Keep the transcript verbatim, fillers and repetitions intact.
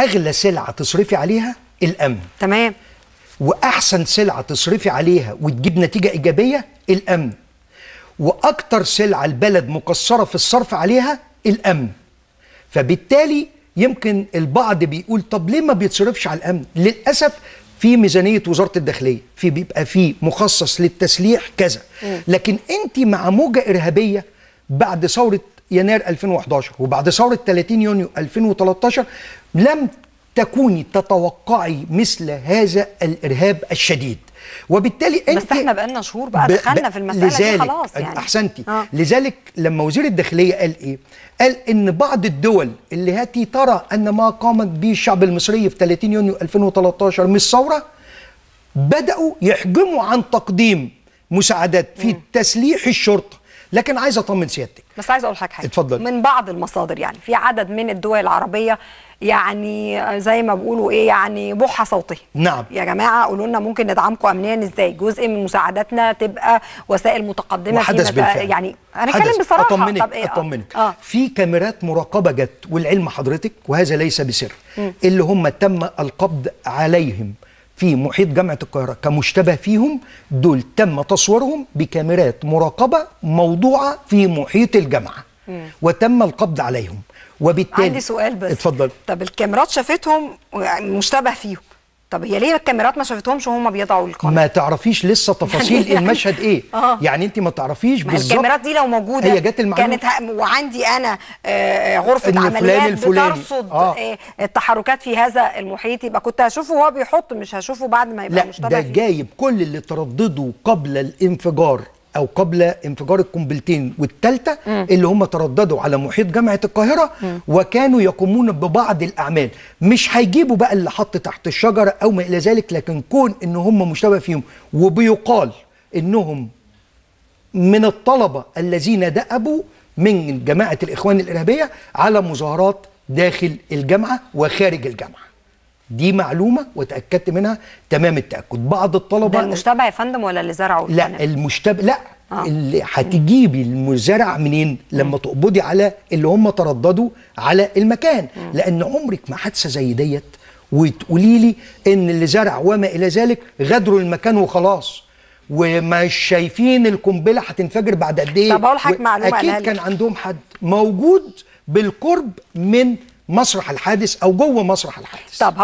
اغلى سلعه تصرفي عليها الامن. تمام. واحسن سلعه تصرفي عليها وتجيب نتيجه ايجابيه الامن. واكتر سلعه البلد مقصره في الصرف عليها الامن. فبالتالي يمكن البعض بيقول طب ليه ما بيتصرفش على الامن؟ للاسف في ميزانيه وزاره الداخليه في بيبقى في مخصص للتسليح كذا، لكن انت مع موجه ارهابيه بعد ثوره يناير ألفين وأحد عشر وبعد ثوره ثلاثين يونيو ألفين وثلاثة عشر لم تكوني تتوقعي مثل هذا الارهاب الشديد، وبالتالي انت بس احنا بقالنا شهور بقى دخلنا في المساله دي خلاص يعني. احسنتي. آه. لذلك لما وزير الداخليه قال ايه؟ قال ان بعض الدول اللي هاتي ترى ان ما قامت به الشعب المصري في ثلاثين يونيو ألفين وثلاثة عشر من الثوره بداوا يحجموا عن تقديم مساعدات في م. تسليح الشرطه. لكن عايز اطمن سيادتك، بس عايز اقول لك حاجه. اتفضل. من بعض المصادر يعني في عدد من الدول العربيه يعني زي ما بيقولوا ايه يعني بوحه صوتي. نعم يا جماعه قولوا لنا ممكن ندعمكم امنيا ازاي؟ جزء من مساعداتنا تبقى وسائل متقدمه في بالفعل. يعني انا اتكلم بصراحه. اطمنك طب إيه؟ اطمنك آه. في كاميرات مراقبه جت، والعلم حضرتك وهذا ليس بسر، م. اللي هم تم القبض عليهم في محيط جامعة القاهرة كمشتبه فيهم، دول تم تصويرهم بكاميرات مراقبة موضوعة في محيط الجامعة مم. وتم القبض عليهم. وبالتالي عندي سؤال بس. اتفضل. طب الكاميرات شافتهم مشتبه فيهم، طب هي ليه الكاميرات ما شافتهمش وهم بيضعوا القناة؟ ما تعرفيش لسه تفاصيل يعني المشهد ايه. آه. يعني انت ما تعرفيش بالظبط. الكاميرات دي لو موجوده هي جت المعلومه كانت وعندي انا آه غرفه عمليات بترصد آه. آه التحركات في هذا المحيط، يبقى كنت هشوفه وهو بيحط، مش هشوفه بعد ما يبقى مشتبه فيه. لا، ده جايب كل اللي ترددوا قبل الانفجار او قبل انفجار القنبلتين والثالثه اللي هم ترددوا على محيط جامعه القاهره م. وكانوا يقومون ببعض الاعمال. مش هيجيبوا بقى اللي حط تحت الشجره او ما الى ذلك، لكن كون ان هم مشتبه فيهم، وبيقال انهم من الطلبه الذين دأبوا من جماعه الاخوان الارهابيه على مظاهرات داخل الجامعه وخارج الجامعه. دي معلومة وتأكدت منها تمام التأكد. بعض الطلبة ده المشتبه يا فندم ولا اللي زرعه؟ لا المشتبه، لا آه. اللي هتجيبي المزارع منين لما تقبضي على اللي هم ترددوا على المكان؟ م. لأن عمرك ما حادثة زي ديت وتقولي لي إن اللي زرع وما إلى ذلك غادروا المكان وخلاص ومش شايفين القنبلة هتنفجر بعد قد إيه. طب أقول لحضرتك معلومة، أكيد كان عندهم حد موجود بالقرب من مسرح الحادث أو جوه مسرح الحادث. طب